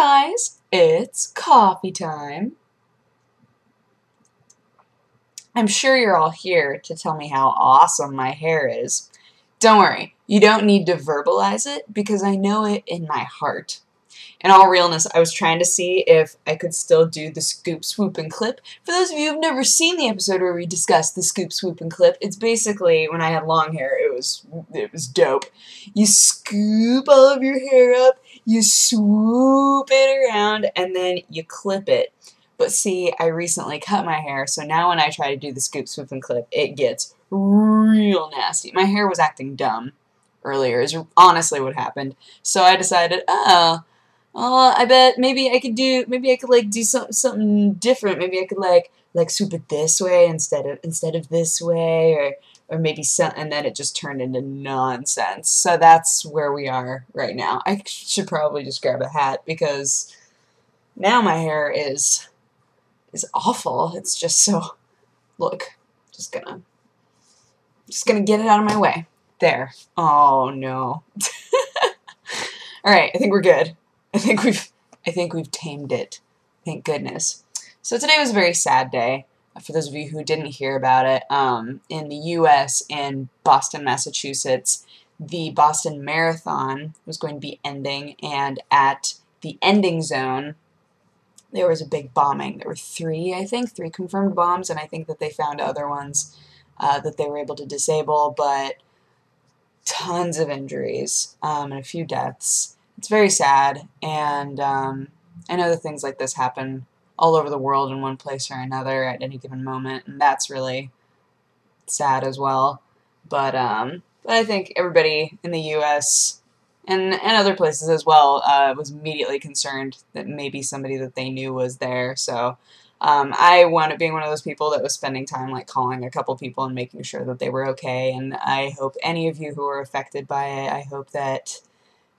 guys, it's coffee time. I'm sure you're all here to tell me how awesome my hair is. Don't worry, you don't need to verbalize it because I know it in my heart. In all realness, I was trying to see if I could still do the scoop, swoop, and clip. For those of you who've never seen the episode where we discussed the scoop, swoop, and clip, it's basically when I had long hair, it was dope. You scoop all of your hair up, you swoop it around, and then you clip it. But see, I recently cut my hair, so now when I try to do the scoop, swoop, and clip, it gets real nasty. My hair was acting dumb earlier, is honestly what happened. So I decided, I bet maybe I could do something different. Maybe I could like swoop it this way instead of this way, or maybe some, and then it just turned into nonsense. So that's where we are right now. I should probably just grab a hat because now my hair is awful. It's just so, look, just gonna get it out of my way. There. Oh no. All right, I think we're good. I think we've tamed it. Thank goodness. So today was a very sad day for those of you who didn't hear about it. In the U.S. in Boston, Massachusetts, the Boston Marathon was going to be ending, and at the ending zone, there was a big bombing. There were three confirmed bombs, and I think that they found other ones that they were able to disable, but tons of injuries and a few deaths. It's very sad, and I know that things like this happen all over the world in one place or another at any given moment, and that's really sad as well. But I think everybody in the U.S. and other places as well was immediately concerned that maybe somebody that they knew was there. So I wound up being one of those people that was spending time like calling a couple people and making sure that they were okay. And I hope any of you who are affected by it, I hope that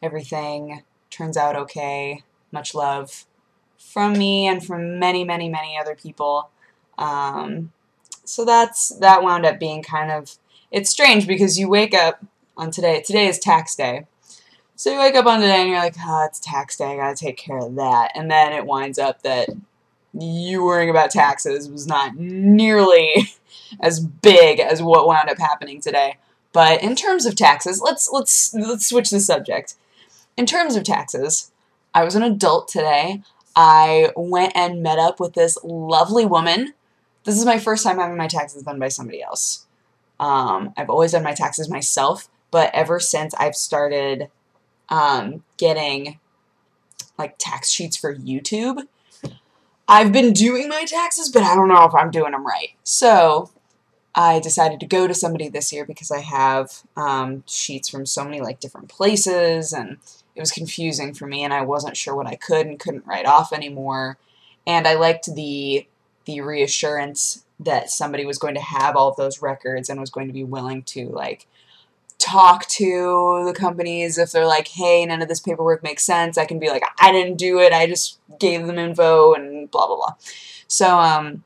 everything turns out okay. Much love from me and from many, many, many other people. So that wound up being kind of, it's strange because you wake up on today is tax day. So you wake up on today and you're like, oh, it's tax day, I gotta take care of that. And then it winds up that you worrying about taxes was not nearly as big as what wound up happening today. But in terms of taxes, let's switch the subject. In terms of taxes, I was an adult today. I went and met up with this lovely woman. This is my first time having my taxes done by somebody else. I've always done my taxes myself, but ever since I've started getting like tax sheets for YouTube, I've been doing my taxes, but I don't know if I'm doing them right. So I decided to go to somebody this year because I have sheets from so many like different places, and it was confusing for me, and I wasn't sure what I could and couldn't write off anymore. And I liked the reassurance that somebody was going to have all of those records and was going to be willing to like talk to the companies if they're like, hey, none of this paperwork makes sense. I can be like, I didn't do it, I just gave them info and blah blah blah. So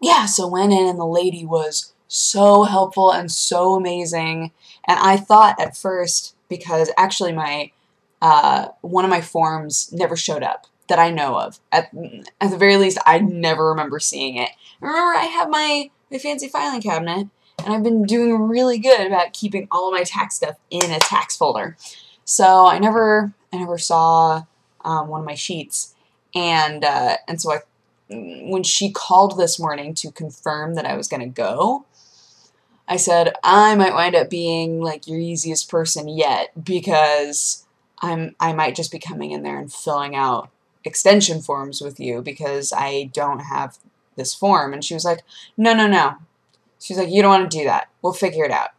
yeah, so went in, and the lady was so helpful and so amazing. And I thought at first, because actually my one of my forms never showed up that I know of. At the very least, I never remember seeing it. I remember I have my fancy filing cabinet, and I've been doing really good about keeping all of my tax stuff in a tax folder. So I never saw one of my sheets, and so when she called this morning to confirm that I was going to go, I said, I might wind up being like your easiest person yet, because I might just be coming in there and filling out extension forms with you because I don't have this form. And she was like, no. She's like, you don't want to do that. We'll figure it out.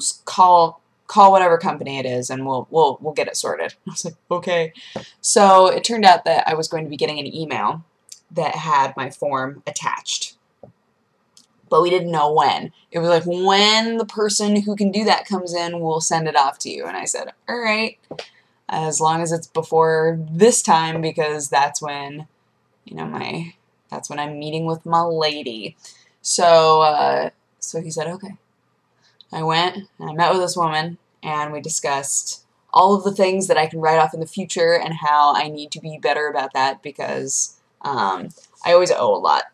Just call whatever company it is, and we'll get it sorted. I was like, okay. So it turned out that I was going to be getting an email that had my form attached, but we didn't know when. It was like, when the person who can do that comes in, we'll send it off to you. And I said, all right, as long as it's before this time, because that's when, you know, that's when I'm meeting with my lady. So, so he said, okay. I went and I met with this woman, and we discussed all of the things that I can write off in the future and how I need to be better about that, because I always owe a lot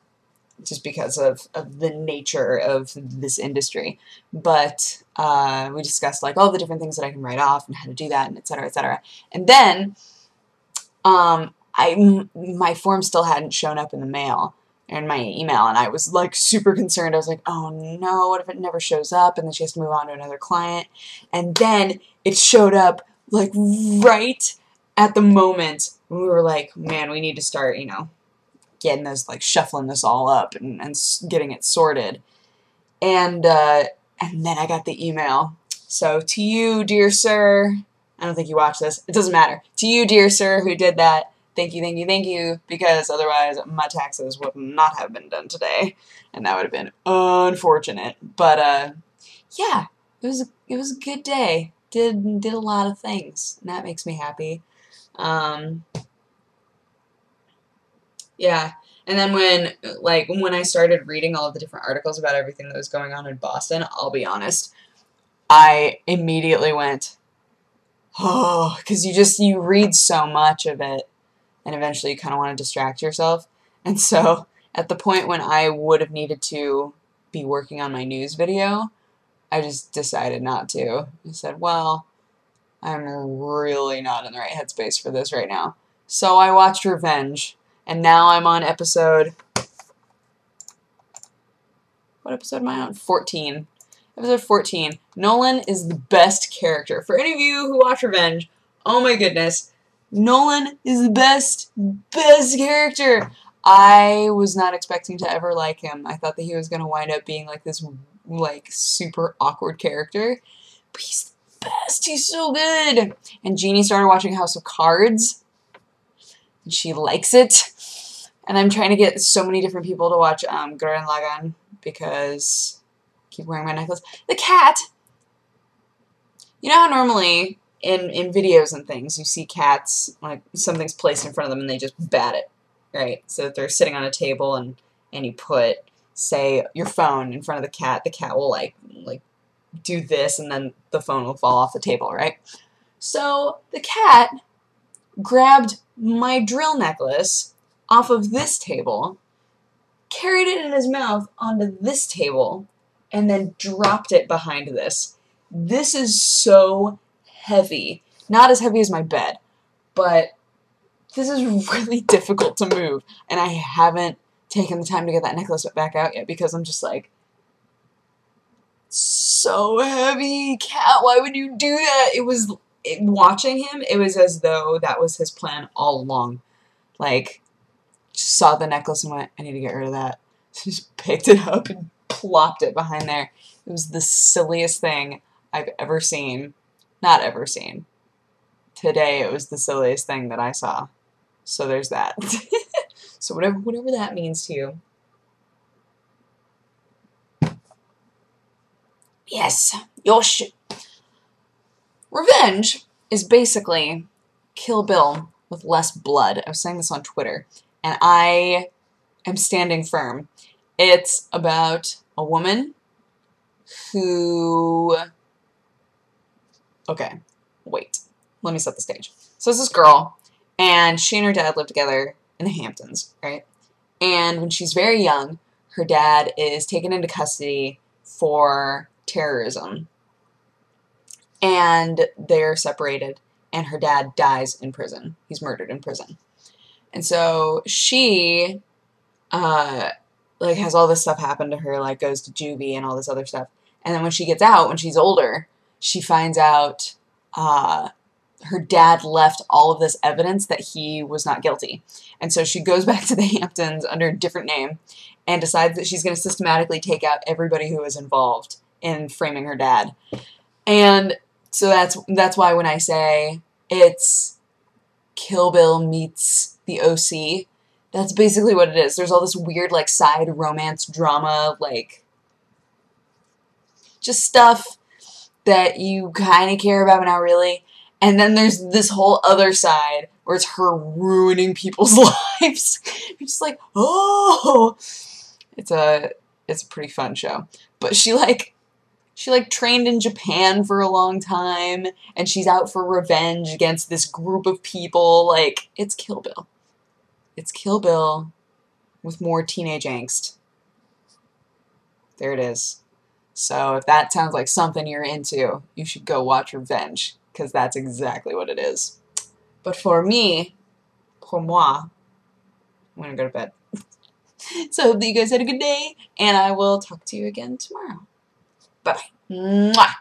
just because of the nature of this industry. But we discussed like all the different things that I can write off and how to do that, and et cetera, et cetera. And then my form still hadn't shown up in the mail, in my email, and I was like super concerned. I was like, oh no, what if it never shows up? And then she has to move on to another client. And then it showed up like right at the moment we were like, man, we need to start, you know, getting this, like shuffling this all up and getting it sorted. And then I got the email. So to you, dear sir, I don't think you watch this. It doesn't matter. To you, dear sir, who did that, thank you, thank you, thank you, because otherwise my taxes would not have been done today, and that would have been unfortunate. But yeah, it was a good day. Did a lot of things, and that makes me happy. Yeah, and then when I started reading all of the different articles about everything that was going on in Boston, I'll be honest, I immediately went, oh, because you read so much of it. And eventually you kind of want to distract yourself. And so at the point when I would have needed to be working on my news video, I just decided not to. I said, well, I'm really not in the right headspace for this right now. So I watched Revenge, and now I'm on episode... What episode am I on? 14. Episode 14. Nolan is the best character. For any of you who watch Revenge, oh my goodness, Nolan is the best character. I was not expecting to ever like him. I thought that he was going to wind up being like this like super awkward character. But he's the best. He's so good. And Jeannie started watching House of Cards, and she likes it. And I'm trying to get so many different people to watch Goren Lagan, because I keep wearing my necklace. The cat! You know how normally... In videos and things, you see cats, like, something's placed in front of them and they just bat it, right? So that they're sitting on a table and you put, say, your phone in front of the cat will, like do this, and then the phone will fall off the table, right? So the cat grabbed my drill necklace off of this table, carried it in his mouth onto this table, and then dropped it behind this. This is so heavy. Not as heavy as my bed, but this is really difficult to move, and I haven't taken the time to get that necklace back out yet, because I'm just like, so heavy, cat, why would you do that? Watching him, it was as though that was his plan all along. Like, just saw the necklace and went, I need to get rid of that. So just picked it up and plopped it behind there. It was the silliest thing I've ever seen. Not ever seen. Today it was the silliest thing that I saw. So there's that. So whatever that means to you. Yes, Yosh. Revenge is basically Kill Bill with less blood. I was saying this on Twitter, and I am standing firm. It's about a woman who... Okay, wait. Let me set the stage. So it's this girl, and she and her dad live together in the Hamptons, right? And when she's very young, her dad is taken into custody for terrorism. And they're separated, and her dad dies in prison. He's murdered in prison. And so she, like, has all this stuff happen to her, like, goes to juvie and all this other stuff. And then when she gets out, when she's older... She finds out her dad left all of this evidence that he was not guilty. And so she goes back to the Hamptons under a different name and decides that she's going to systematically take out everybody who was involved in framing her dad. And so that's why when I say it's Kill Bill meets the OC, that's basically what it is. There's all this weird like side romance drama, like just stuff that you kind of care about but not really. And then there's this whole other side where it's her ruining people's lives. You're just like, oh, it's a pretty fun show. But she like She like trained in Japan for a long time and she's out for revenge against this group of people. Like, it's Kill Bill. It's Kill Bill with more teenage angst. There it is. So if that sounds like something you're into, you should go watch Revenge, because that's exactly what it is. But for me, I'm gonna go to bed. So I hope that you guys had a good day, and I will talk to you again tomorrow. Bye-bye. Mwah!